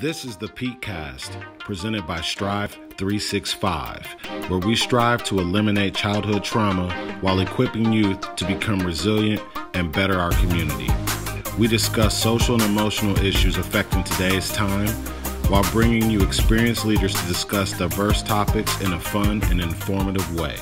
This is the peakcast, presented by Strive 365, where we strive to eliminate childhood trauma while equipping youth to become resilient and better our community. We discuss social and emotional issues affecting today's time while bringing you experienced leaders to discuss diverse topics in a fun and informative way.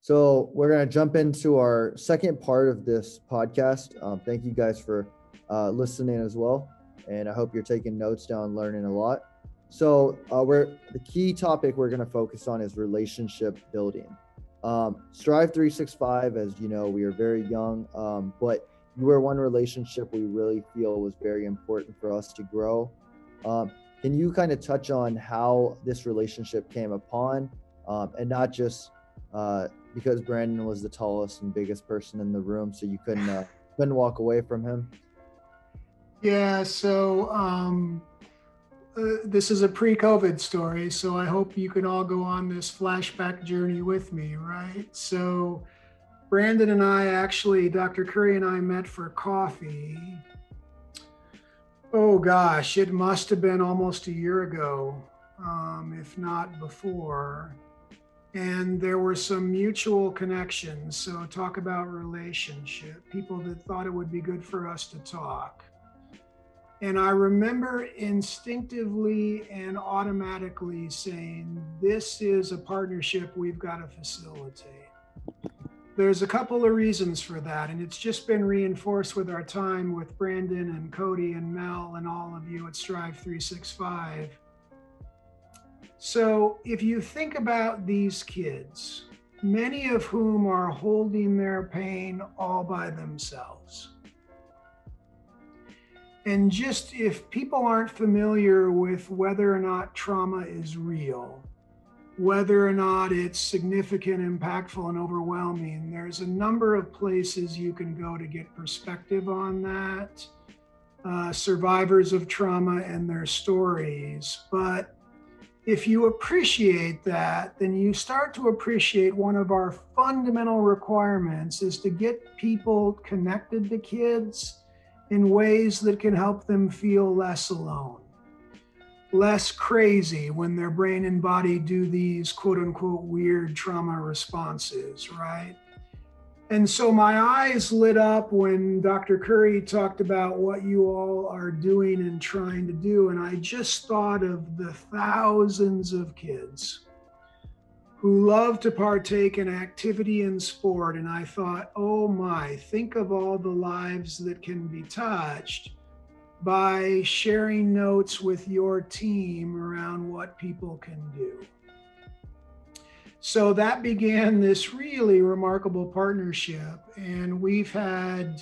So we're going to jump into our second part of this podcast. Thank you guys for listening as well. And I hope you're taking notes down, learning a lot. So the key topic we're going to focus on is relationship building. Strive 365, as you know, we are very young, but you were one relationship we really feel was very important for us to grow. Can you kind of touch on how this relationship came upon and not just because Brandon was the tallest and biggest person in the room, so you couldn't walk away from him? Yeah, so this is a pre-COVID story, so I hope you can all go on this flashback journey with me, right? So Brandon and I actually, Dr. Curry and I met for coffee. Oh gosh, it must have been almost a year ago, if not before. And there were some mutual connections. So talk about relationship, people that thought it would be good for us to talk. And I remember instinctively and automatically saying, this is a partnership we've got to facilitate. There's a couple of reasons for that. And it's just been reinforced with our time with Brandon and Cody and Mel and all of you at Strive 365. So if you think about these kids, many of whom are holding their pain all by themselves. And just if people aren't familiar with whether or not trauma is real, whether or not it's significant, impactful, and overwhelming, there's a number of places you can go to get perspective on that. Survivors of trauma and their stories. But if you appreciate that, then you start to appreciate one of our fundamental requirements is to get people connected to kids in ways that can help them feel less alone, less crazy when their brain and body do these quote unquote weird trauma responses, right? And so my eyes lit up when Dr. Curry talked about what you all are doing and trying to do. And I just thought of the thousands of kids who love to partake in activity and sport. And I thought, oh my, think of all the lives that can be touched by sharing notes with your team around what people can do. So that began this really remarkable partnership, and we've had,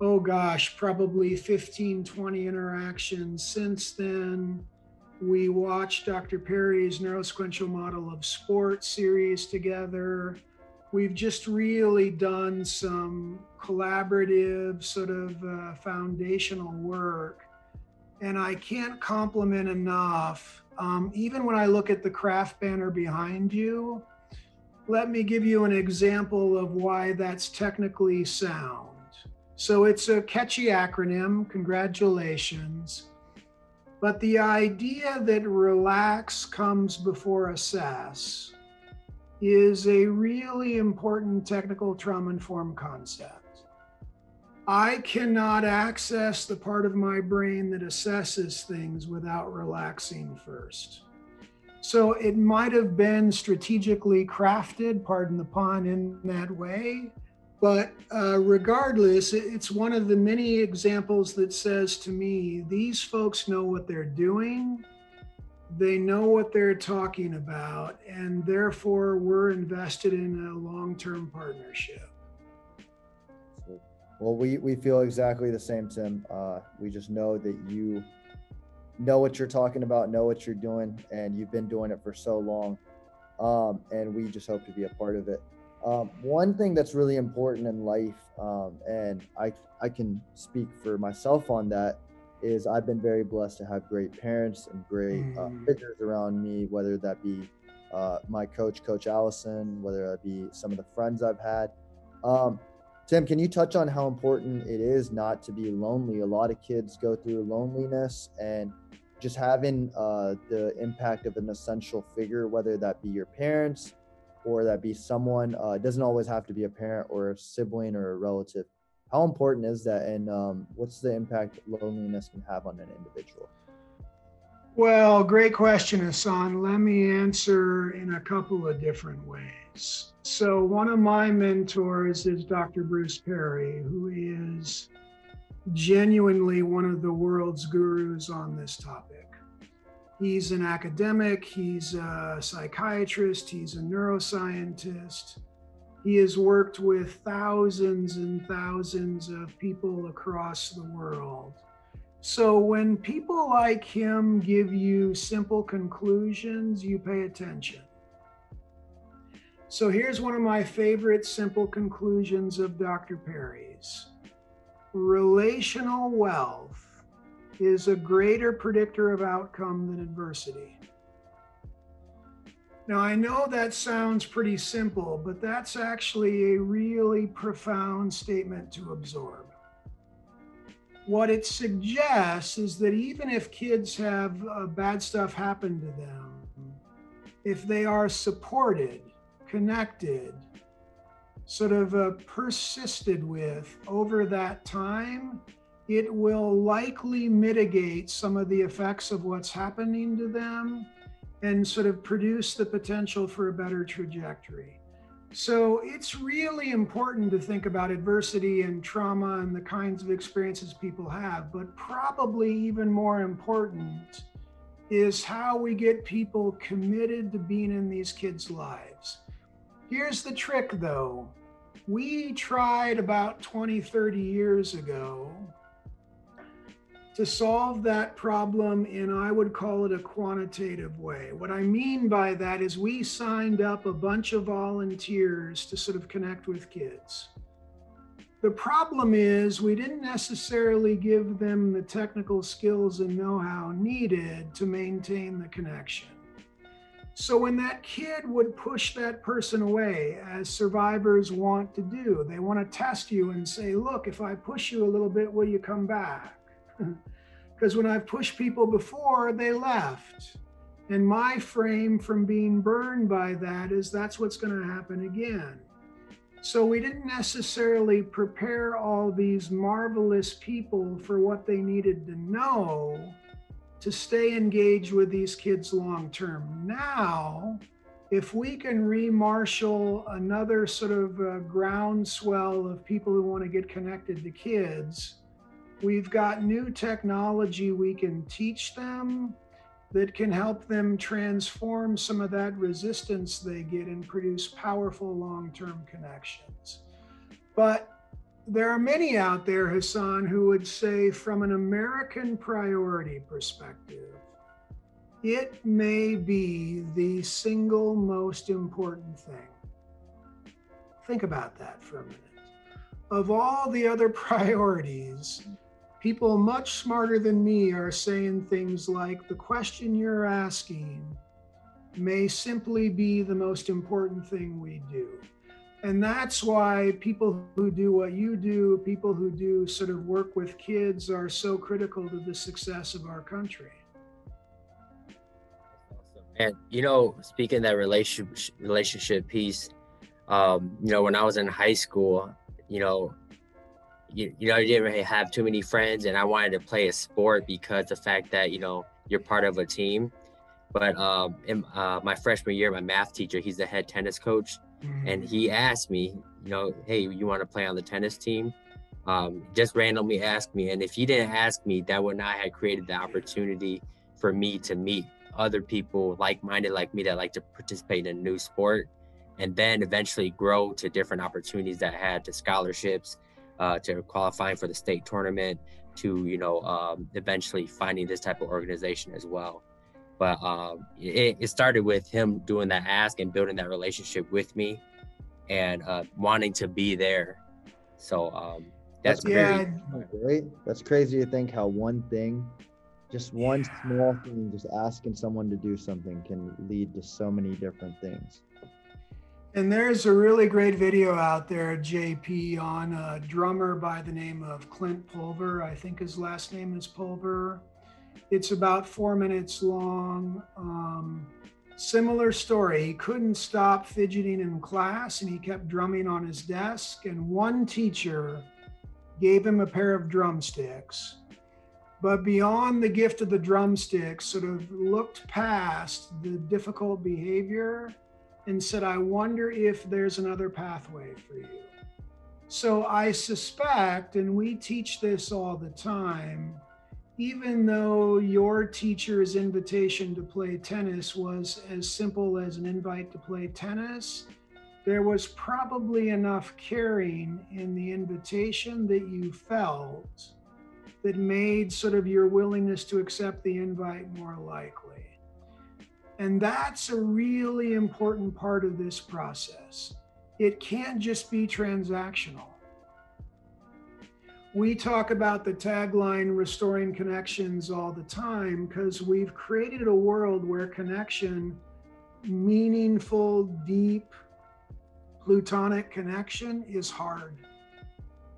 oh gosh, probably 15, 20 interactions since then. We watched Dr. Perry's Neurosequential Model of Sport series together. We've just really done some collaborative sort of foundational work, and I can't compliment enough. Even when I look at the craft banner behind you, let me give you an example of why that's technically sound. So it's a catchy acronym, congratulations. But the idea that relax comes before assess is a really important technical trauma-informed concept. I cannot access the part of my brain that assesses things without relaxing first. So it might have been strategically crafted, pardon the pun, in that way, but regardless, it's one of the many examples that says to me, these folks know what they're doing, they know what they're talking about, and therefore we're invested in a long-term partnership. Well, we feel exactly the same, Tim. We just know that you know what you're talking about, know what you're doing, and you've been doing it for so long. And we just hope to be a part of it. One thing that's really important in life, and I can speak for myself on that, is I've been very blessed to have great parents and great figures around me, whether that be my coach, Coach Allison, whether it be some of the friends I've had. Tim, can you touch on how important it is not to be lonely? A lot of kids go through loneliness, and just having the impact of an essential figure, whether that be your parents or that be someone, it doesn't always have to be a parent or a sibling or a relative. How important is that, and what's the impact loneliness can have on an individual? Well, great question, Hassan. Let me answer in a couple of different ways. So one of my mentors is Dr. Bruce Perry, who is genuinely one of the world's gurus on this topic. He's an academic, he's a psychiatrist, he's a neuroscientist. He has worked with thousands and thousands of people across the world. So when people like him give you simple conclusions, you pay attention. So here's one of my favorite simple conclusions of Dr. Perry's. Relational wealth is a greater predictor of outcome than adversity. Now, I know that sounds pretty simple, but that's actually a really profound statement to absorb. What it suggests is that even if kids have bad stuff happen to them, if they are supported, connected, sort of persisted with over that time, it will likely mitigate some of the effects of what's happening to them and sort of produce the potential for a better trajectory. So it's really important to think about adversity and trauma and the kinds of experiences people have, but probably even more important is how we get people committed to being in these kids' lives. Here's the trick though. We tried about 20, 30 years ago to solve that problem in, I would call it, a quantitative way. What I mean by that is we signed up a bunch of volunteers to sort of connect with kids. The problem is we didn't necessarily give them the technical skills and know-how needed to maintain the connection. So when that kid would push that person away, as survivors want to do, they want to test you and say, look, if I push you a little bit, will you come back? Because when I've pushed people before, they left. And my frame from being burned by that is that's what's going to happen again. So we didn't necessarily prepare all these marvelous people for what they needed to know to stay engaged with these kids long term. Now, if we can remarshal another sort of groundswell of people who want to get connected to kids, we've got new technology we can teach them that can help them transform some of that resistance they get and produce powerful long-term connections. But there are many out there, Hassan, who would say from an American priority perspective, it may be the single most important thing. Think about that for a minute. Of all the other priorities, people much smarter than me are saying things like, the question you're asking may simply be the most important thing we do. And that's why people who do what you do, people who do sort of work with kids, are so critical to the success of our country. And, you know, speaking of that relationship piece, you know, when I was in high school, you know, you didn't really have too many friends, and I wanted to play a sport because the fact that, you know, you're part of a team. But in my freshman year, my math teacher, he's the head tennis coach, and he asked me, you know, hey, you want to play on the tennis team? Just randomly asked me, and if he didn't ask me, that would not have created the opportunity for me to meet other people like-minded like me that like to participate in a new sport, and then eventually grow to different opportunities that I had, to scholarships, to qualifying for the state tournament, to, you know, eventually finding this type of organization as well. But it started with him doing that ask and building that relationship with me and wanting to be there. So that's crazy. That's crazy to think how one thing Just one small thing, just asking someone to do something can lead to so many different things. And there's a really great video out there, JP, on a drummer by the name of Clint Pulver. I think his last name is Pulver. It's about 4 minutes long. Similar story. He couldn't stop fidgeting in class and he kept drumming on his desk. And one teacher gave him a pair of drumsticks. But beyond the gift of the drumsticks, sort of looked past the difficult behavior and said, I wonder if there's another pathway for you. So I suspect, and we teach this all the time, even though your teacher's invitation to play tennis was as simple as an invite to play tennis, there was probably enough caring in the invitation that you felt that made sort of your willingness to accept the invite more likely. And that's a really important part of this process. It can't just be transactional. We talk about the tagline, restoring connections, all the time, because we've created a world where connection, meaningful, deep, plutonic connection, is hard.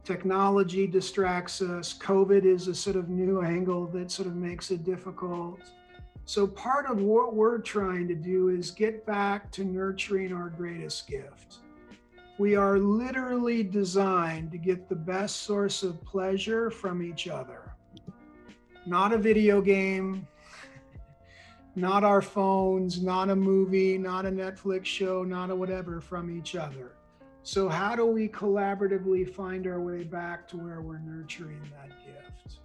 Technology distracts us. COVID is a sort of new angle that sort of makes it difficult. So part of what we're trying to do is get back to nurturing our greatest gift. We are literally designed to get the best source of pleasure from each other. Not a video game, not our phones, not a movie, not a Netflix show, not a whatever, from each other. So how do we collaboratively find our way back to where we're nurturing that gift?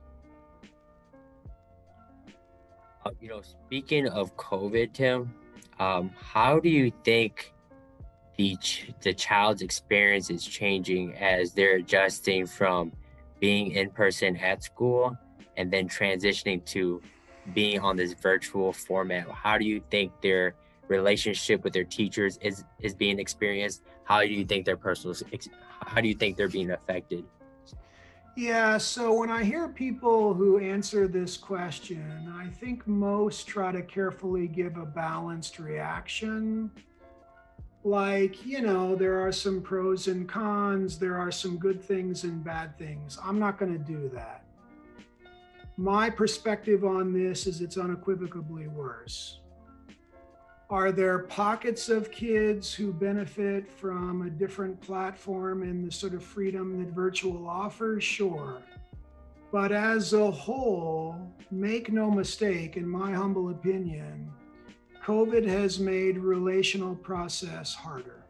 You know, speaking of COVID, Tim, how do you think the child's experience is changing as they're adjusting from being in person at school and then transitioning to being on this virtual format? How do you think their relationship with their teachers is being experienced? How do you think their how do you think they're being affected? Yeah, so when I hear people who answer this question, I think most try to carefully give a balanced reaction. Like, you know, there are some pros and cons, there are some good things and bad things. I'm not going to do that. My perspective on this is it's unequivocally worse. Are there pockets of kids who benefit from a different platform and the sort of freedom that virtual offers? Sure. But as a whole, make no mistake, in my humble opinion, COVID has made relational process harder.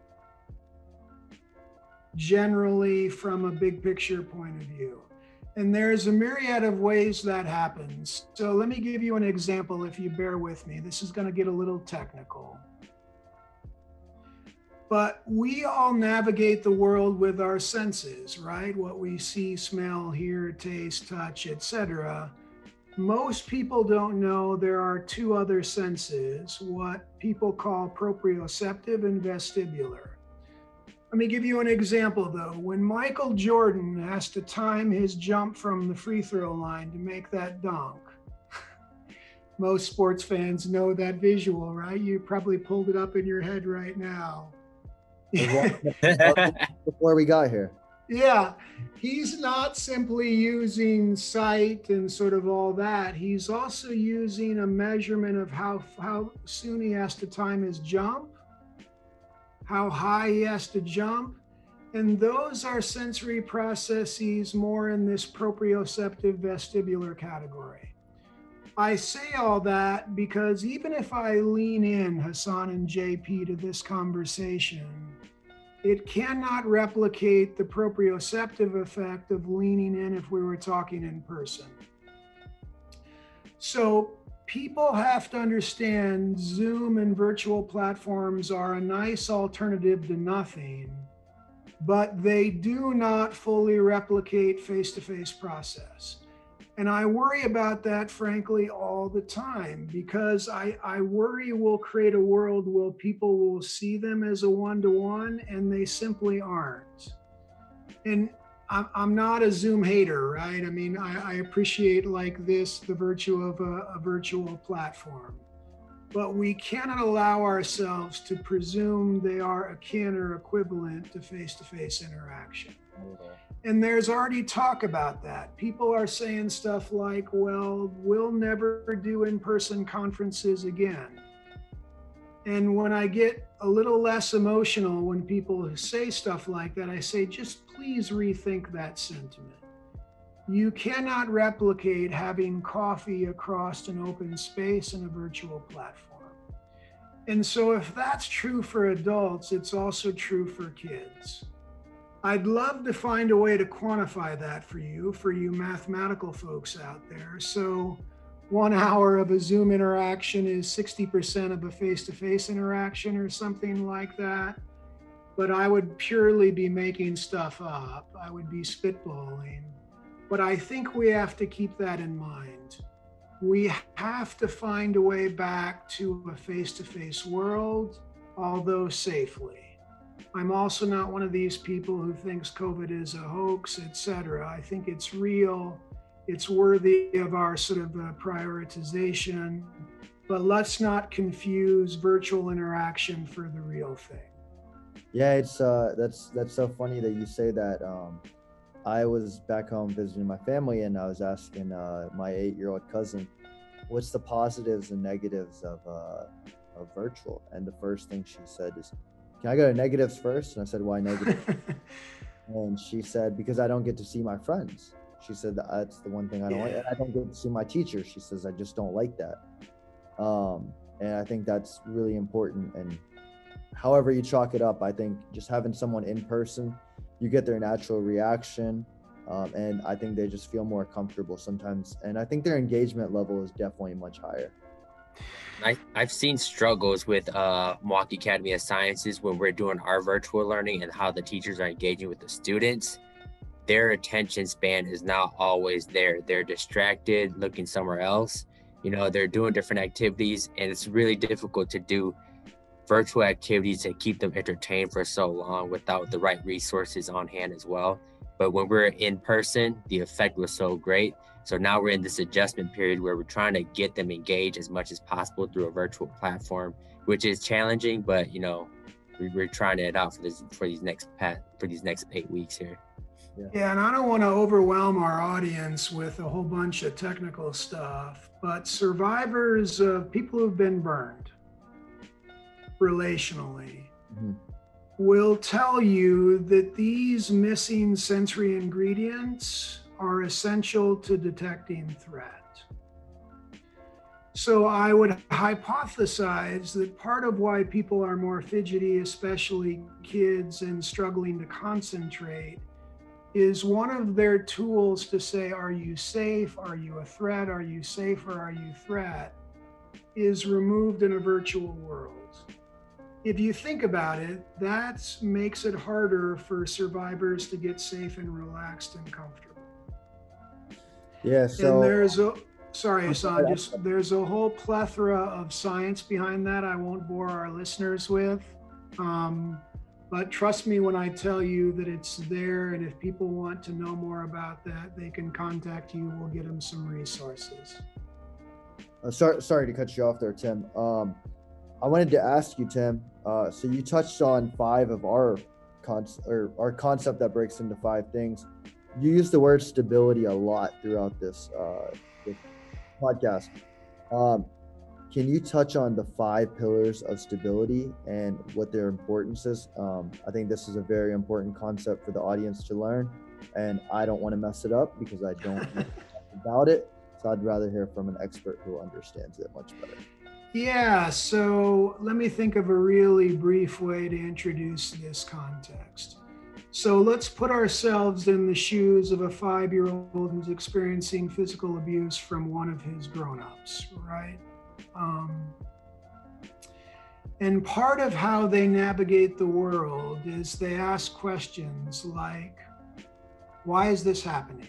Generally, from a big picture point of view. And there's a myriad of ways that happens. So let me give you an example if you bear with me. This is going to get a little technical. But we all navigate the world with our senses, right? What we see, smell, hear, taste, touch, etc. Most people don't know there are two other senses, what people call proprioceptive and vestibular. Let me give you an example, though. When Michael Jordan has to time his jump from the free throw line to make that dunk, most sports fans know that visual, right? You probably pulled it up in your head right now. Before we got here. Yeah, he's not simply using sight and sort of all that. He's also using a measurement of how soon he has to time his jump, how high he has to jump. And those are sensory processes more in this proprioceptive vestibular category. I say all that because even if I lean in, Hassan and JP, to this conversation, it cannot replicate the proprioceptive effect of leaning in if we were talking in person. So people have to understand Zoom and virtual platforms are a nice alternative to nothing, but they do not fully replicate face-to-face process. And I worry about that, frankly, all the time, because I worry we'll create a world where people will see them as a one-to-one, and they simply aren't. And I'm not a Zoom hater, right? I mean, I appreciate like this, the virtue of a virtual platform, but we cannot allow ourselves to presume they are akin or equivalent to face-to-face interaction. And there's already talk about that. People are saying stuff like, well, we'll never do in-person conferences again. And when I get a little less emotional when people say stuff like that, I say, just please rethink that sentiment. You cannot replicate having coffee across an open space in a virtual platform. And so if that's true for adults, it's also true for kids. I'd love to find a way to quantify that for you mathematical folks out there. So 1 hour of a Zoom interaction is 60% of a face-to-face interaction or something like that. But I would purely be making stuff up. I would be spitballing. But I think we have to keep that in mind. We have to find a way back to a face-to-face world, although safely. I'm also not one of these people who thinks COVID is a hoax, etc. I think it's real. It's worthy of our sort of prioritization, but let's not confuse virtual interaction for the real thing. Yeah, it's that's so funny that you say that. I was back home visiting my family, and I was asking my 8-year-old cousin, "What's the positives and negatives of virtual?" And the first thing she said is, "Can I go to negatives first?" And I said, "Why negative?" And she said, "Because I don't get to see my friends." She said, "That's the one thing I don't like. And I don't get to see my teacher." She says, "I just don't like that." And I think that's really important. And however you chalk it up, I think just having someone in person, you get their natural reaction. And I think they just feel more comfortable sometimes. And I think their engagement level is definitely much higher. I've seen struggles with Milwaukee Academy of Sciences when we're doing our virtual learning and how the teachers are engaging with the students. Their attention span is not always there. They're distracted, looking somewhere else. You know, they're doing different activities, and it's really difficult to do virtual activities and keep them entertained for so long without the right resources on hand as well. But when we're in person, the effect was so great. So now we're in this adjustment period where we're trying to get them engaged as much as possible through a virtual platform, which is challenging, but you know, we're trying it out for these next 8 weeks here. Yeah, and I don't want to overwhelm our audience with a whole bunch of technical stuff, but survivors of people who've been burned relationally will tell you that these missing sensory ingredients are essential to detecting threat. So I would hypothesize that part of why people are more fidgety, especially kids, and struggling to concentrate, is one of their tools to say, are you safe? Are you a threat? Are you safe or are you threat? Is removed in a virtual world. If you think about it, that makes it harder for survivors to get safe and relaxed and comfortable. Yeah, so and there's a there's a whole plethora of science behind that I won't bore our listeners with. But trust me when I tell you that it's there, and if people want to know more about that, they can contact you. We'll get them some resources. Sorry to cut you off there, Tim. I wanted to ask you, Tim, so you touched on five of our concept that breaks into five things. You use the word stability a lot throughout this podcast. Can you touch on the five pillars of stability and what their importance is? I think this is a very important concept for the audience to learn, and I don't want to mess it up because I don't know about it. So I'd rather hear from an expert who understands it much better. Yeah, so let me think of a really brief way to introduce this context. So let's put ourselves in the shoes of a 5-year-old who's experiencing physical abuse from one of his grown-ups, right? And part of how they navigate the world is they ask questions like, why is this happening?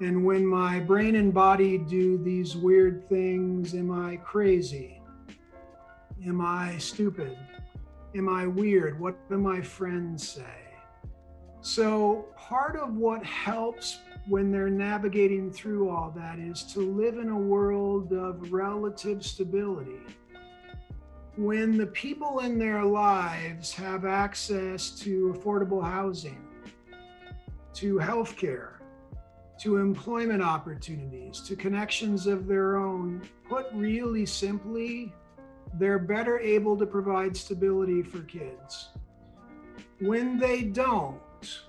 And when my brain and body do these weird things, am I crazy? Am I stupid? Am I weird? What do my friends say? So part of what helps when they're navigating through all that is to live in a world of relative stability. When the people in their lives have access to affordable housing, to healthcare, to employment opportunities, to connections of their own, put really simply, they're better able to provide stability for kids. When they don't,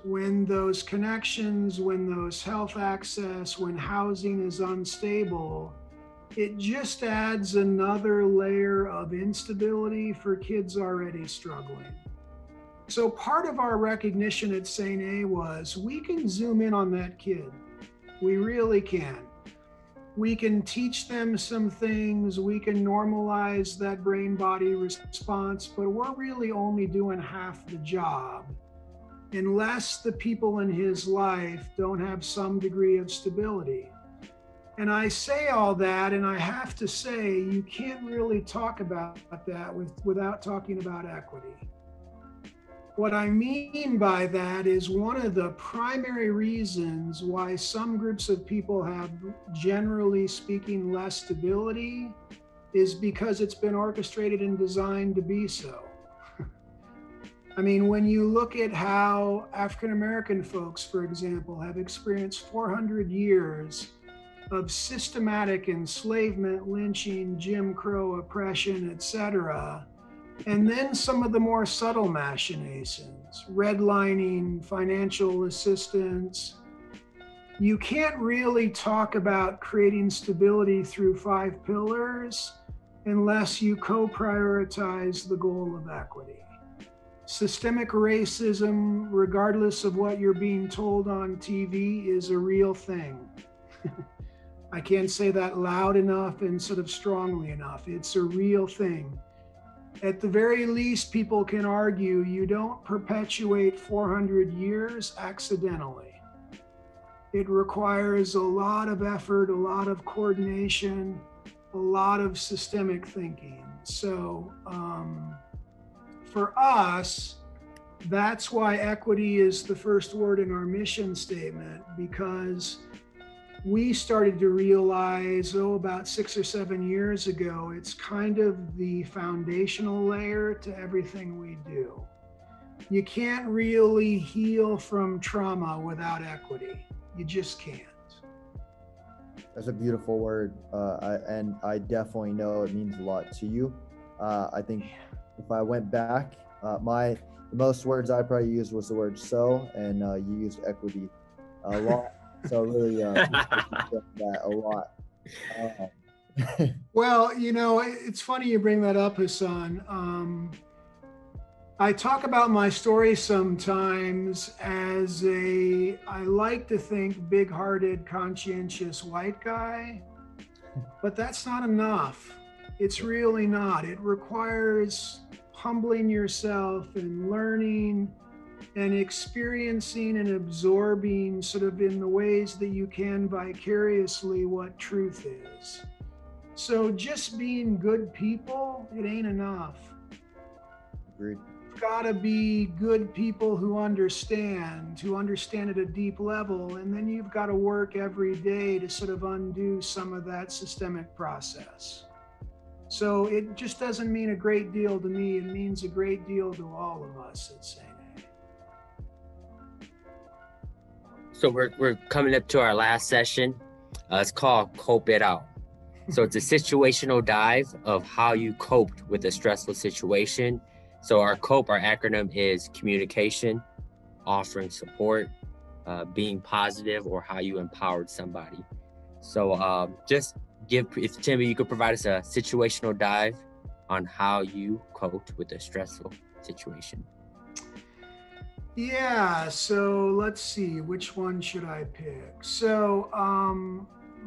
when those connections, when those health access, when housing is unstable, it just adds another layer of instability for kids already struggling. So part of our recognition at SaintA was we can zoom in on that kid. We really can. We can teach them some things, we can normalize that brain-body response, but we're really only doing half the job unless the people in his life don't have some degree of stability. And I say all that, and I have to say, you can't really talk about that without talking about equity. What I mean by that is one of the primary reasons why some groups of people have, generally speaking, less stability is because it's been orchestrated and designed to be so. I mean, when you look at how African-American folks, for example, have experienced 400 years of systematic enslavement, lynching, Jim Crow oppression, etc., and then some of the more subtle machinations, redlining, financial assistance, you can't really talk about creating stability through 5 pillars unless you co-prioritize the goal of equity. Systemic racism, regardless of what you're being told on TV, is a real thing. I can't say that loud enough and sort of strongly enough. It's a real thing. At the very least, people can argue you don't perpetuate 400 years accidentally. It requires a lot of effort, a lot of coordination, a lot of systemic thinking. So, for us, that's why equity is the first word in our mission statement, because we started to realize, about 6 or 7 years ago, it's kind of the foundational layer to everything we do. You can't really heal from trauma without equity. You just can't. That's a beautiful word, and I definitely know it means a lot to you. I think. If I went back, the most words I probably used was the word "so," and you used equity a lot. So really, that a lot. Well, you know, it's funny you bring that up, Hassan. I talk about my story sometimes as I like to think, big-hearted, conscientious white guy, but that's not enough. It's really not. It requires humbling yourself and learning and experiencing and absorbing sort of in the ways that you can vicariously what truth is. So just being good people, it ain't enough. Agreed. You've got to be good people who understand at a deep level, and then you've got to work every day to sort of undo some of that systemic process. So it just doesn't mean a great deal to me. It means a great deal to all of us at SaintA. So we're coming up to our last session. It's called Cope It Out. So it's a situational dive of how you coped with a stressful situation. So our COPE, our acronym is communication, offering support, being positive, or how you empowered somebody. So just if Timmy, you could provide us a situational dive on how you coped with a stressful situation. Yeah, so let's see, which one should I pick? So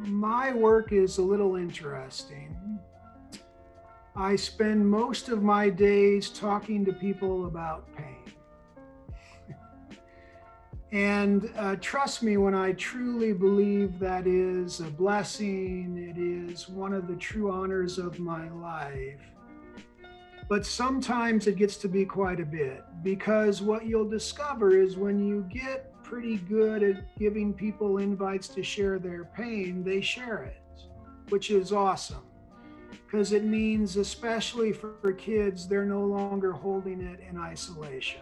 my work is a little interesting. I spend most of my days talking to people about pain. And trust me when I truly believe that is a blessing. It is one of the true honors of my life. But sometimes it gets to be quite a bit, because what you'll discover is when you get pretty good at giving people invites to share their pain, they share it, which is awesome. Because it means, especially for kids, they're no longer holding it in isolation.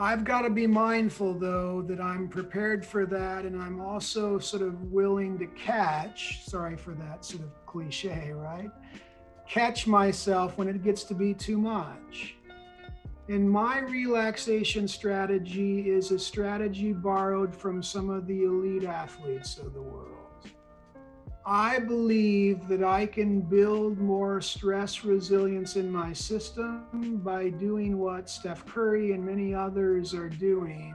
I've got to be mindful, though, that I'm prepared for that, and I'm also sort of willing to catch, sorry for that sort of cliche, right? Catch myself when it gets to be too much. And my relaxation strategy is a strategy borrowed from some of the elite athletes of the world. I believe that I can build more stress resilience in my system by doing what Steph Curry and many others are doing,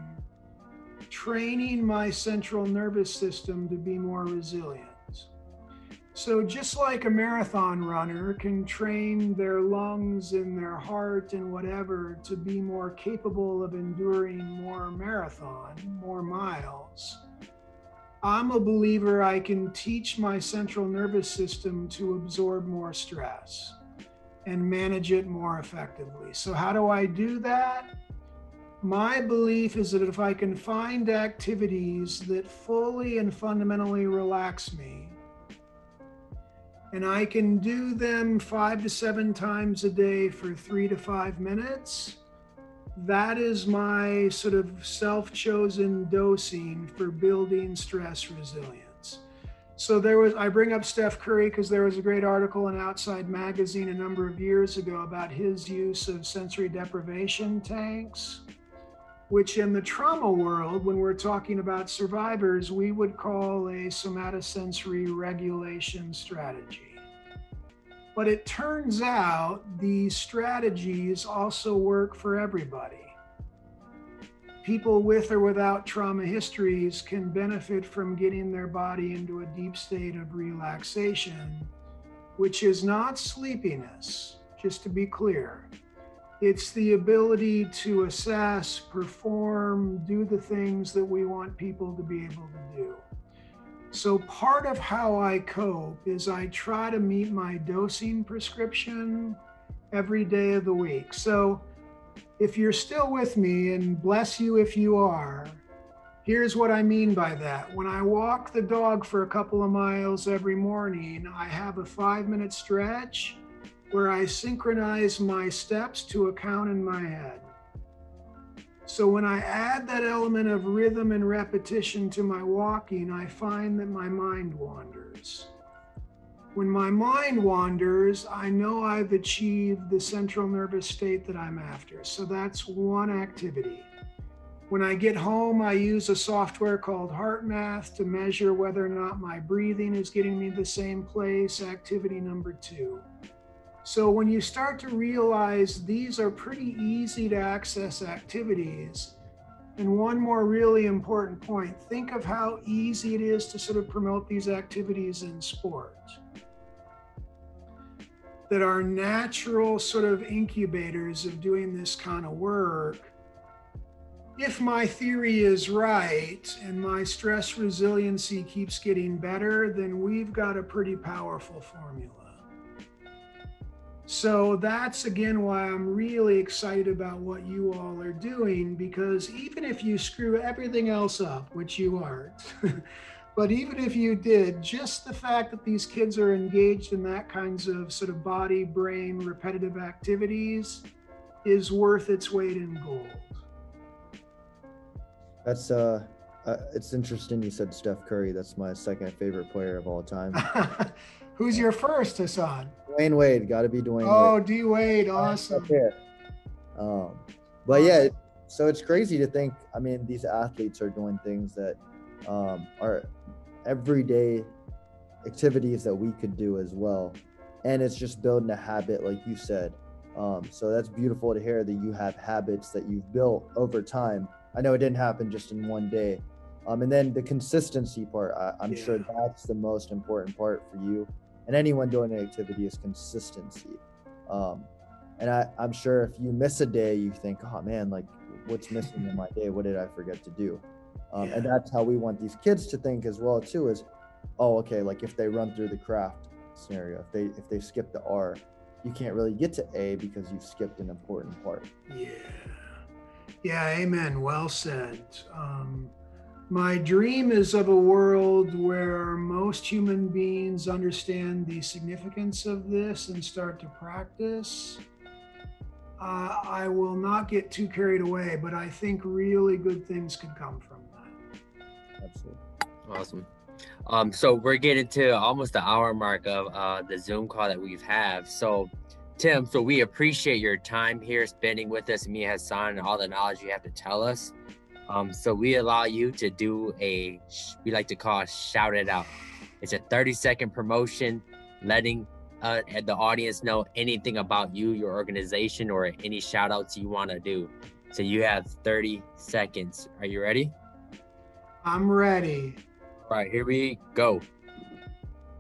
training my central nervous system to be more resilient. So just like a marathon runner can train their lungs and their heart and whatever to be more capable of enduring more marathon, more miles, I'm a believer I can teach my central nervous system to absorb more stress and manage it more effectively. So how do I do that? My belief is that if I can find activities that fully and fundamentally relax me, and I can do them 5 to 7 times a day for 3 to 5 minutes, that is my sort of self-chosen dosing for building stress resilience. So I bring up Steph Curry because there was a great article in Outside Magazine a number of years ago about his use of sensory deprivation tanks, which in the trauma world, when we're talking about survivors, we would call a somatosensory regulation strategy. But it turns out these strategies also work for everybody. People with or without trauma histories can benefit from getting their body into a deep state of relaxation, which is not sleepiness, just to be clear. It's the ability to assess, perform, do the things that we want people to be able to do. So part of how I cope is I try to meet my dosing prescription every day of the week. So if you're still with me, and bless you if you are, here's what I mean by that. When I walk the dog for a couple of miles every morning, I have a 5-minute stretch where I synchronize my steps to a count in my head. So when I add that element of rhythm and repetition to my walking, I find that my mind wanders. When my mind wanders, I know I've achieved the central nervous state that I'm after. So that's one activity. When I get home, I use a software called HeartMath to measure whether or not my breathing is getting me the same place, activity number 2. So when you start to realize these are pretty easy to access activities, and one more really important point, think of how easy it is to sort of promote these activities in sport that are natural sort of incubators of doing this kind of work. If my theory is right and my stress resiliency keeps getting better, then we've got a pretty powerful formula. So that's again why I'm really excited about what you all are doing, because even if you screw everything else up, which you aren't, but even if you did, just the fact that these kids are engaged in that kinds of sort of body, brain, repetitive activities is worth its weight in gold. That's it's interesting you said Steph Curry. That's my second favorite player of all time. Who's your first, Hassan? Dwayne Wade, gotta be Dwayne Wade. Oh, D Wade, awesome. But yeah, so it's crazy to think, I mean, these athletes are doing things that are everyday activities that we could do as well. And it's just building a habit, like you said. So that's beautiful to hear that you have habits that you've built over time. I know it didn't happen just in one day. And then the consistency part, I'm sure that's the most important part for you. And anyone doing an activity is consistency. And I'm sure if you miss a day, you think, oh man, like what's missing in my day? What did I forget to do? And that's how we want these kids to think as well too is, oh, okay, like if they run through the craft scenario, if they skip the R, you can't really get to A because you've skipped an important part. Yeah. Yeah. Amen. Well said. My dream is of a world where most human beings understand the significance of this and start to practice. I will not get too carried away, but I think really good things could come from that. Absolutely. Awesome. So we're getting to almost the hour mark of the Zoom call that we've had. So Tim, so we appreciate your time here spending with us, me, Hassan, and all the knowledge you have to tell us. So we allow you to do a, we like to call it shout it out. It's a 30-second promotion, letting the audience know anything about you, your organization, or any shout outs you want to do. So you have 30 seconds. Are you ready? I'm ready. All right, here we go.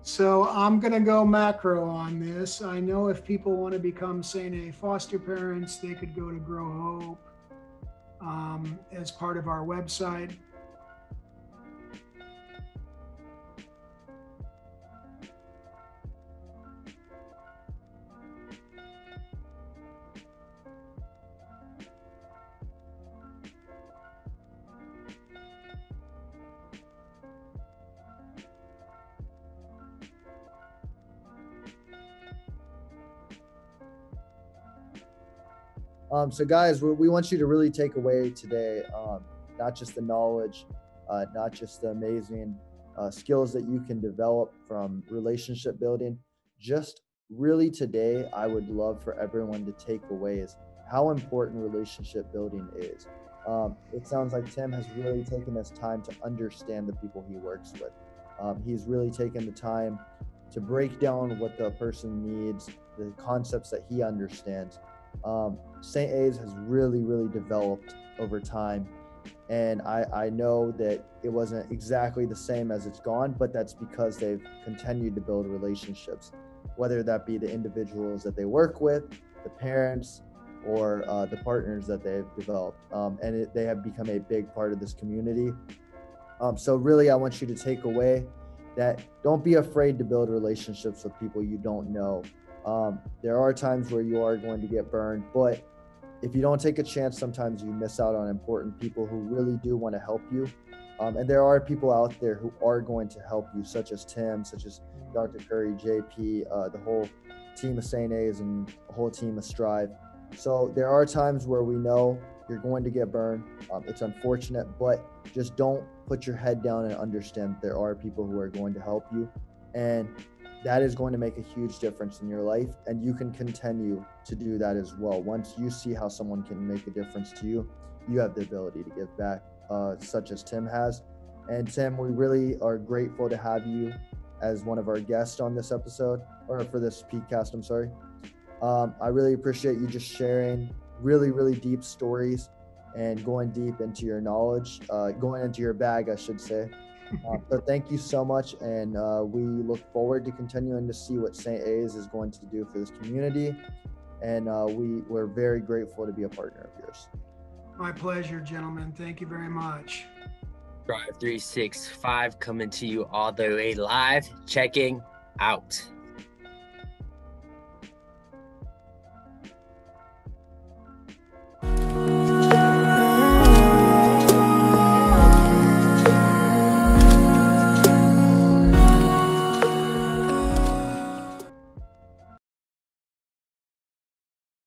So I'm going to go macro on this. I know if people want to become SaintA foster parents, they could go to Grow Hope. As part of our website. So guys, we want you to really take away today, not just the knowledge, not just the amazing skills that you can develop from relationship building. Just really today, I would love for everyone to take away is how important relationship building is. It sounds like Tim has really taken his time to understand the people he works with. He's really taken the time to break down what the person needs, the concepts that he understands. SaintA's has really developed over time, and I know that it wasn't exactly the same as it's gone, but that's because they've continued to build relationships, whether that be the individuals that they work with, the parents, or the partners that they've developed, and they have become a big part of this community. So really, I want you to take away that don't be afraid to build relationships with people you don't know. There are times where you are going to get burned, but if you don't take a chance, sometimes you miss out on important people who really do want to help you. And there are people out there who are going to help you, such as Tim, such as Dr. Curry, JP, the whole team of SaintA's and the whole team of Strive. So there are times where we know you're going to get burned. It's unfortunate, but just don't put your head down and understand there are people who are going to help you. And that is going to make a huge difference in your life, and you can continue to do that as well. Once you see how someone can make a difference to you, you have the ability to give back, such as Tim has. And Tim, we really are grateful to have you as one of our guests on this episode, or for this peakcast, I'm sorry. I really appreciate you just sharing really deep stories and going deep into your knowledge, going into your bag, I should say. So thank you so much, and we look forward to continuing to see what SaintA's is going to do for this community, and we're very grateful to be a partner of yours. My pleasure, gentlemen. Thank you very much. Strive 365 coming to you all the way live, checking out.